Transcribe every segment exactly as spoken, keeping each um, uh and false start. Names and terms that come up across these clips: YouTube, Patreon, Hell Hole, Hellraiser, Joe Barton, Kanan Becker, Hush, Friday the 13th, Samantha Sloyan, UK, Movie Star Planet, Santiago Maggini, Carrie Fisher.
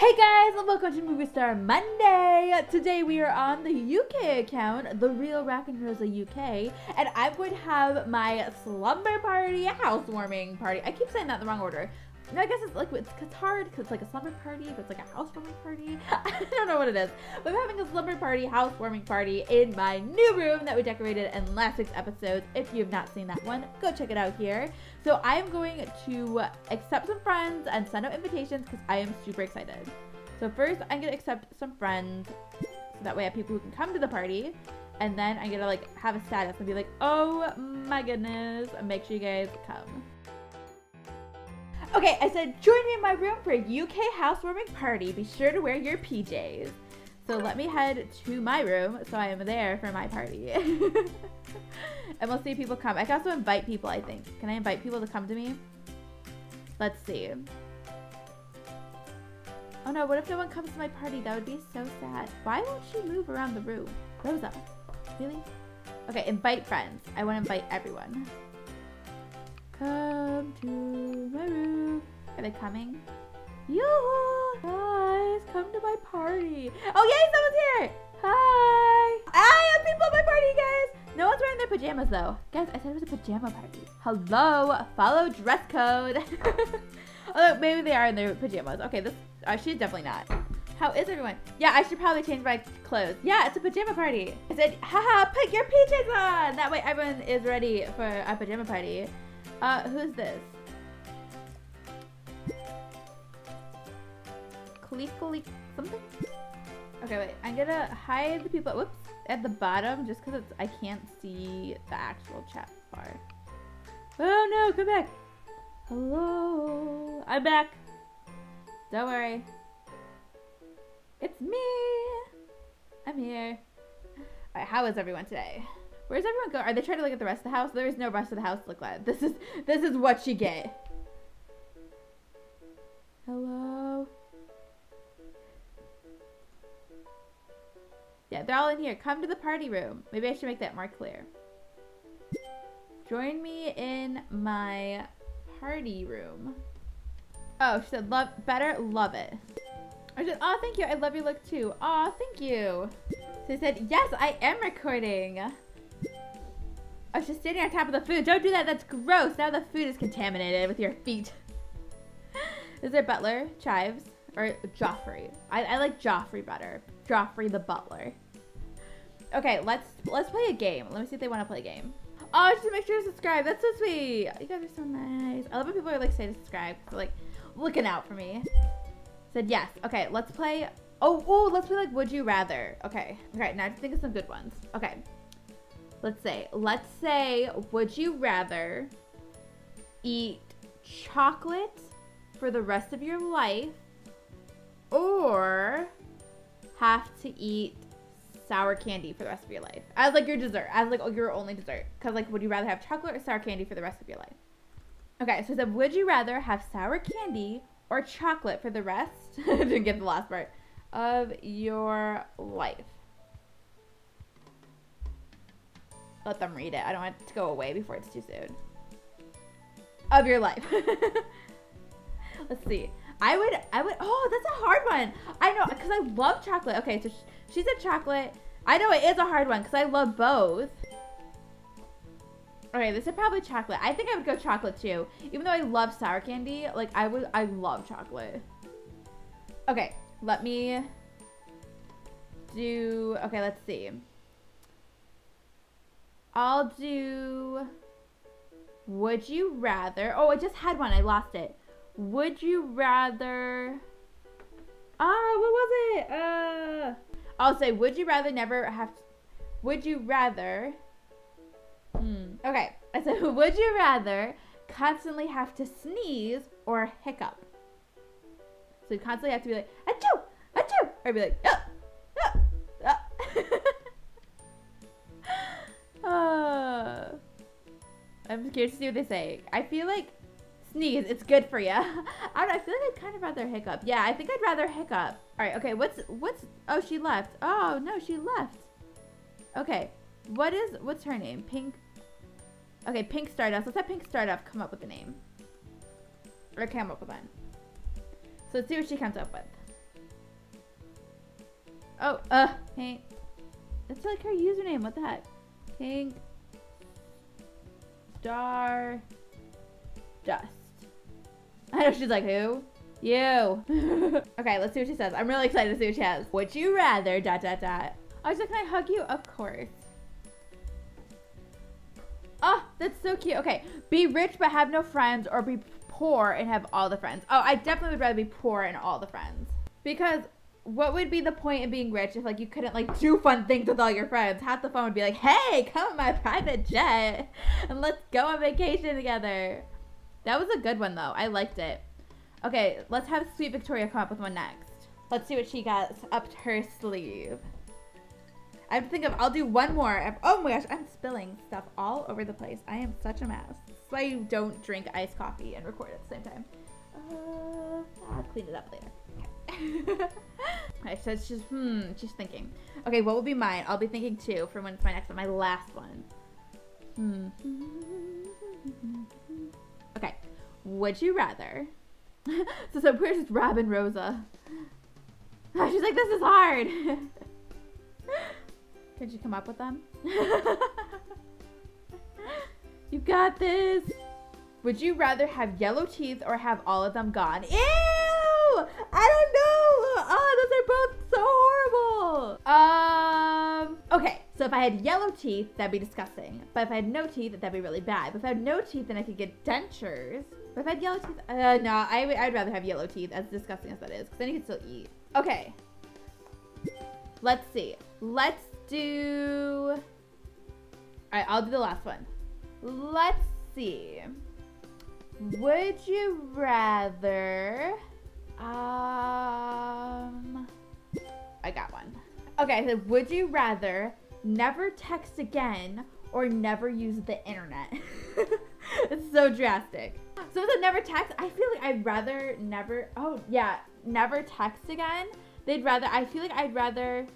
Hey guys, welcome to Movie Star Monday! Today we are on the U K account, The Real Rockin' Rosa U K, and I'm going to have my slumber party, housewarming party. I keep saying that in the wrong order. No, I guess it's like it's, it's hard because it's like a slumber party, but it's like a housewarming party. I don't know what it is. But I'm having a slumber party, housewarming party in my new room that we decorated in last week's episode. If you have not seen that one, go check it out here. So I'm going to accept some friends and send out invitations because I am super excited. So first, I'm gonna accept some friends so that way I have people who can come to the party. And then I'm gonna like have a status and be like, oh my goodness, make sure you guys come. Okay, I said, join me in my room for a U K housewarming party. Be sure to wear your P Js. So let me head to my room so I am there for my party. And we'll see if people come. I can also invite people, I think. Can I invite people to come to me? Let's see. Oh no, what if no one comes to my party? That would be so sad. Why won't she move around the room? Rosa, really? Okay, invite friends. I want to invite everyone. Come to my room. Are they coming? Yoo-hoo! Guys, come to my party. Oh yay, someone's here! Hi! I have people at my party, guys! No one's wearing their pajamas though. Guys, I said it was a pajama party. Hello, follow dress code. Oh, maybe they are in their pajamas. Okay, this, uh, she's definitely not. How is everyone? Yeah, I should probably change my clothes. Yeah, it's a pajama party. I said, haha, put your P Js on! That way everyone is ready for a pajama party. Uh, who's this? Clickly something? Okay, wait. I'm gonna hide the people whoops, at the bottom just because I can't see the actual chat bar. Oh no, come back! Hello! I'm back! Don't worry. It's me! I'm here. Alright, how is everyone today? Where's everyone going? Are they trying to look at the rest of the house? There is no rest of the house to look at. This is this is what you get. Hello. Yeah, they're all in here. Come to the party room. Maybe I should make that more clear. Join me in my party room. Oh, she said love better love it. I said, oh thank you. I love your look too. Oh, thank you. So I said, yes, I am recording. I was just standing on top of the food. Don't do that. That's gross. Now the food is contaminated with your feet. Is there butler? Chives? Or Joffrey? I, I like Joffrey better. Joffrey the butler. Okay, let's let's play a game. Let me see if they want to play a game. Oh, just make sure to subscribe. That's so sweet. You guys are so nice. I love when people are like, say to subscribe. They're like, looking out for me. Said yes. Okay, let's play. Oh, oh, let's play like Would You Rather. Okay. Okay, now I just think of some good ones. Okay. Let's say, let's say, would you rather eat chocolate for the rest of your life or have to eat sour candy for the rest of your life? As like your dessert, as like your only dessert. Cause like, would you rather have chocolate or sour candy for the rest of your life? Okay, so it said, would you rather have sour candy or chocolate for the rest? Didn't get the last part of your life. Let them read it. I don't want it to go away before it's too soon. Of your life. Let's see. I would, I would, oh, that's a hard one. I know, because I love chocolate. Okay, so she, she said chocolate. I know it is a hard one because I love both. Okay, this is probably chocolate. I think I would go chocolate too. Even though I love sour candy, like I would, I love chocolate. Okay, let me do, okay, let's see. I'll do, would you rather, oh, I just had one, I lost it. Would you rather, ah, oh, what was it? Uh, I'll say, would you rather never have, to, would you rather, hmm, okay. I said, would you rather constantly have to sneeze or hiccup? So you constantly have to be like, achoo, achoo, or be like, oh, oh, oh. Uh, I'm curious to see what they say. I feel like sneeze, it's good for you. I don't know, I feel like I'd kind of rather hiccup. Yeah, I think I'd rather hiccup. All right, okay, what's, what's, oh, she left. Oh, no, she left. Okay, what is, what's her name? Pink, okay, Pink Stardust. Let's have Pink Stardust come up with a name. Or come up with one. So let's see what she comes up with. Oh, uh, Hank. That's like her username. What the heck? Hank Star Dust. I know she's like, who? You. Okay, let's see what she says. I'm really excited to see what she has. Would you rather dot dot dot? I was like, can I hug you? Of course. Oh, that's so cute. Okay, be rich but have no friends, or be poor and have all the friends. Oh, I definitely would rather be poor and all the friends. Because what would be the point in being rich if like you couldn't like do fun things with all your friends? Half the fun would be like, hey, come on my private jet and let's go on vacation together. That was a good one though. I liked it. Okay, let's have Sweet Victoria come up with one next. Let's see what she got up her sleeve. I have to think of, I'll do one more. Oh my gosh, I'm spilling stuff all over the place. I am such a mess. That's why you don't drink iced coffee and record at the same time. Uh, I'll clean it up later. Okay, so it's just, hmm, she's thinking. Okay, what will be mine? I'll be thinking too for when it's my next one, my last one. Hmm. Okay, would you rather? so, so where's Robin Rosa? Oh, she's like, this is hard. Did you come up with them? You got this. Would you rather have yellow teeth or have all of them gone? Ew! I don't know. Oh, those are both so horrible. Um. Okay, so if I had yellow teeth, that'd be disgusting. But if I had no teeth, that'd be really bad. But if I had no teeth, then I could get dentures. But if I had yellow teeth, uh, no, I, I'd rather have yellow teeth, as disgusting as that is, because then you can still eat. Okay. Let's see. Let's do... Alright, I'll do the last one. Let's see. Would you rather... Um... I got one. Okay, so would you rather never text again or never use the internet? It's so drastic. So it's a never text. I feel like I'd rather never... Oh, yeah. Never text again. They'd rather... I feel like I'd rather...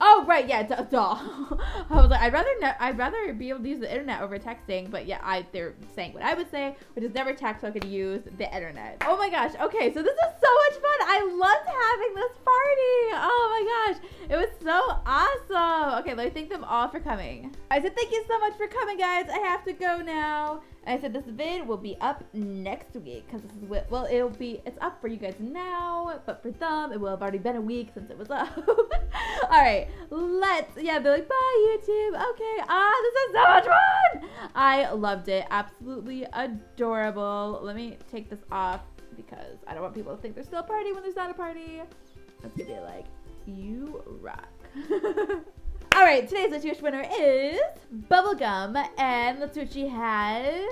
Oh, right. Yeah, duh. duh. I was like, I'd rather ne- I'd rather be able to use the internet over texting. But yeah, I they're saying what I would say, which is never text, so I could use the internet. Oh my gosh. Okay, so this is so much fun. I loved having this party. Oh my gosh. It was so awesome. Okay, let me thank them all for coming. I said thank you so much for coming, guys. I have to go now. And I said this vid will be up next week because this is what, well, it'll be, it's up for you guys now, but for them, it will have already been a week since it was up. All right, let's, yeah, they're like, bye YouTube. Okay, ah, this is so much fun. I loved it. Absolutely adorable. Let me take this off because I don't want people to think there's still a party when there's not a party. That's gonna be like, you rock. All right, today's Let's Wish winner is Bubblegum, and let's see what she has.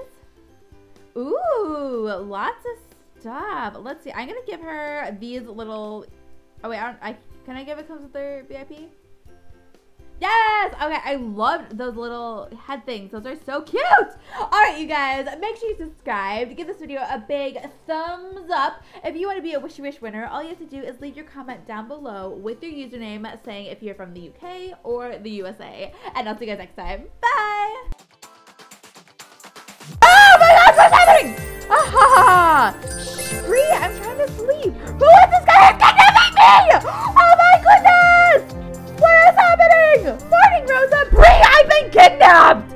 Ooh, lots of stuff. Let's see. I'm gonna give her these little. Oh wait, I don't. I can I give it comes with her V I P. Yes. Okay, I loved those little head things. Those are so cute. All right, you guys, make sure you subscribe. Give this video a big thumbs up. If you want to be a Wishy Wish winner, all you have to do is leave your comment down below with your username saying if you're from the U K or the U S A. And I'll see you guys next time. Bye. Oh my gosh, what's happening? Ah ha! Free. I'm trying to sleep. Who is this guy kidnapping me? Oh my goodness! What is happening? Morning, Rosa. Bree, I've been kidnapped.